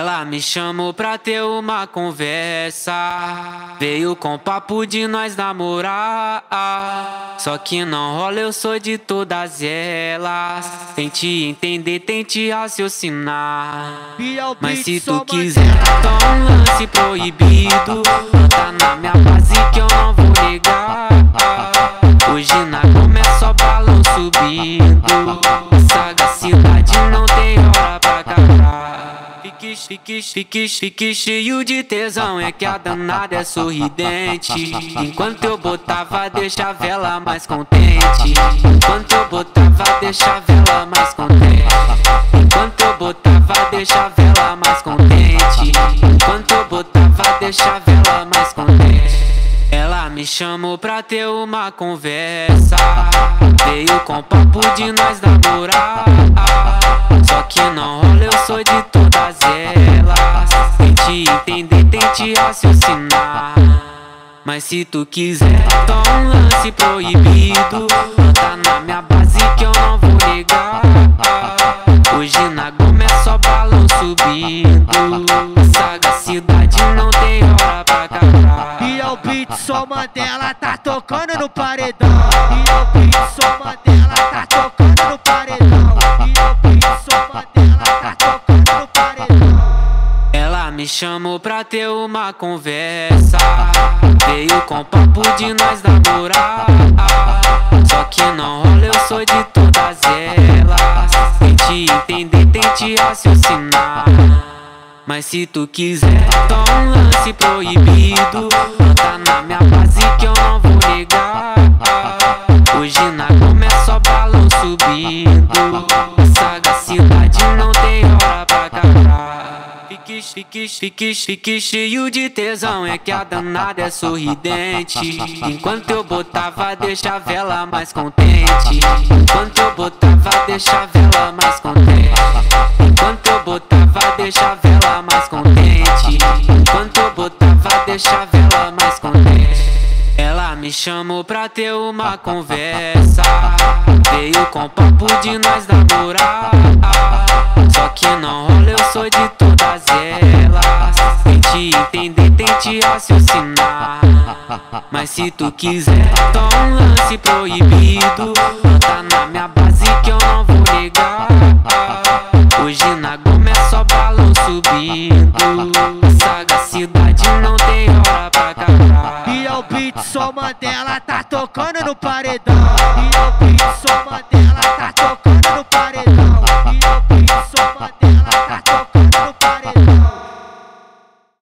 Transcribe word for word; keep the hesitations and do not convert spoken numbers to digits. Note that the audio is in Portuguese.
Ela me chamou pra ter uma conversa, veio com papo de nós namorar. Só que não rola, eu sou de todas elas. Tente entender, tente raciocinar, mas se tu quiser tá um lance proibido. Tá na minha base que eu não vou negar. Hoje na cama é só balão subindo, sagacidade não tem hora pra acabar. Fique, fique, fique, fique cheio de tesão, é que a danada é sorridente. Enquanto eu botava, deixava ela mais contente. Enquanto eu botava, deixava ela mais contente. Enquanto eu botava, deixava ela mais contente. Enquanto eu botava, deixava ela mais contente. Ela me chamou pra ter uma conversa, veio com papo de nós namorar. Só que não rola, eu sou de todas elas. Tente entender, tente raciocinar, mas se tu quiser tá um lance proibido. Tá na minha base que eu não vou negar. Hoje na goma é só balão subindo, sagacidade não tem hora pra acabar. E é o beat, só Mandela tá tocando no paredão. E é o beat, só Mandela tá tocando no paredão. E é o beat, só Mandela tá tocando no paredão. Ela me chamou pra ter uma conversa, veio com papo de nós namorar. Só que não rola, eu sou de todas elas. Tente entender, tente raciocinar, mas se tu quiser tá um lance proibido. Tá na minha base que eu não vou negar. Hoje na cama é só balão subindo, sagacidade não tem hora pra acabar. Fique, fique, fique, fique cheio de tesão, é que a danada é sorridente. Enquanto eu botava, deixava ela mais contente. Enquanto eu botava, deixava ela mais contente. Enquanto eu botava, deixava ela mais contente. Enquanto eu botava, deixava ela mais contente. Ela me chamou pra ter uma conversa, veio com papo de nós namorar. Só que não rola, eu sou de todas elas. Tente entender, tente raciocinar, mas se tu quiser tá um lance proibido. Tá na minha base que eu não vou negar. Hoje na goma é só balão subindo, sagacidade não tem hora pra acabar. E é o beat, só Mandela tá tocando no paredão. E é o beat, só Mandela tá tocando no paredão.